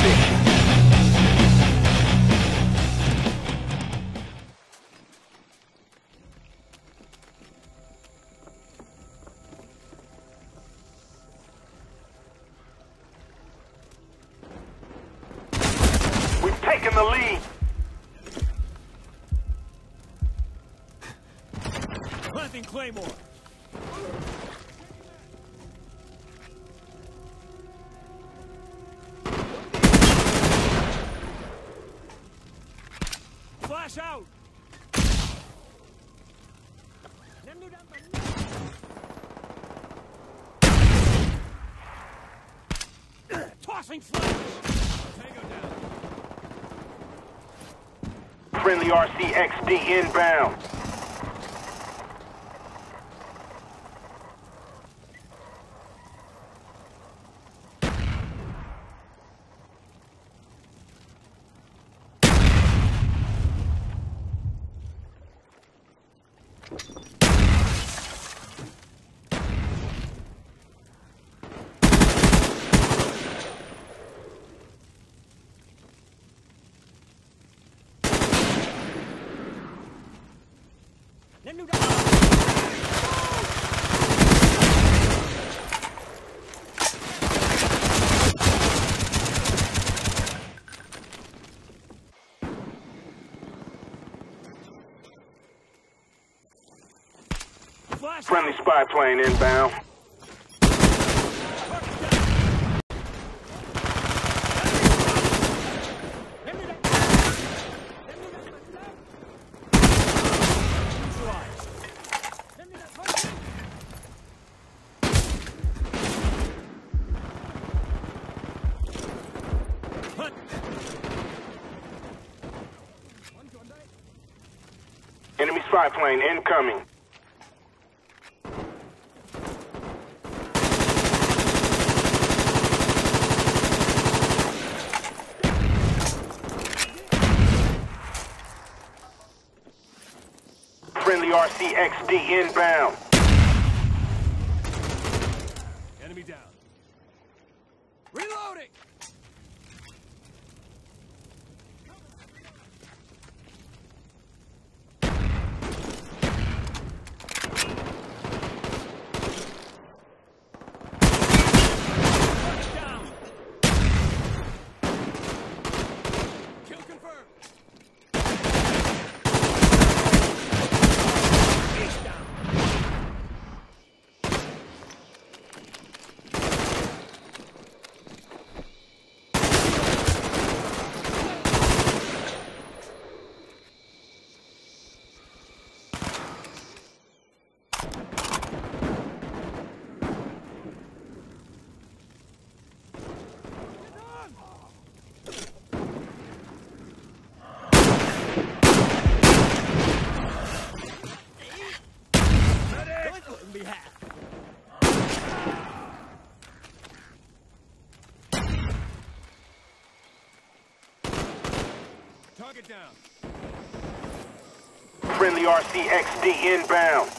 bitch. Claymore. Flash out. Tossing flash. Tango down. Friendly RC-XD inbound. Friendly spy plane inbound. Enemy spy plane incoming. RC-XD inbound. Enemy down. Reloading. Down. Kill confirmed. Target down. Friendly RC-XD inbound.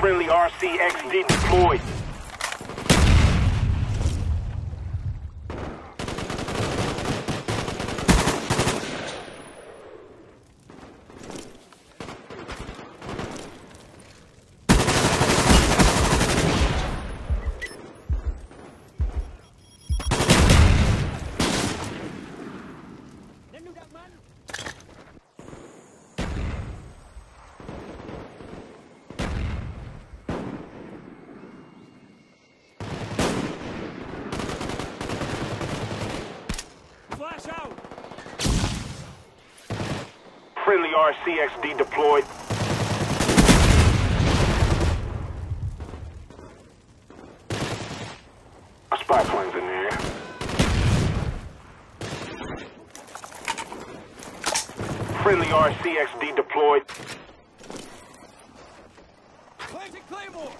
Friendly RC-XD deployed. Friendly RC-XD deployed. Our spy plane's in there. Friendly RC-XD deployed. Planting Claymore!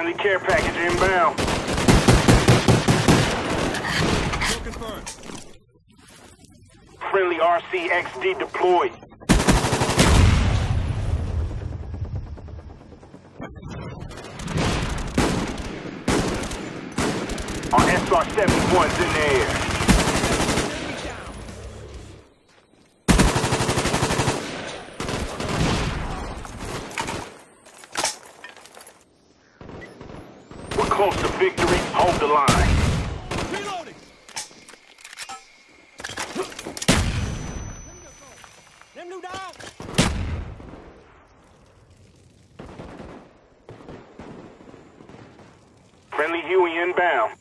Friendly care package inbound. Friendly RC-XD deployed. Our SR-71's in the air. Close to victory, hold the line. Reloading. Them new dog. Friendly Huey inbound.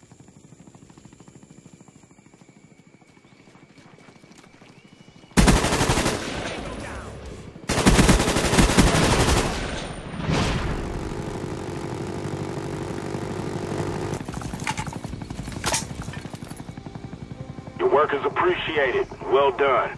Work is appreciated. Well done.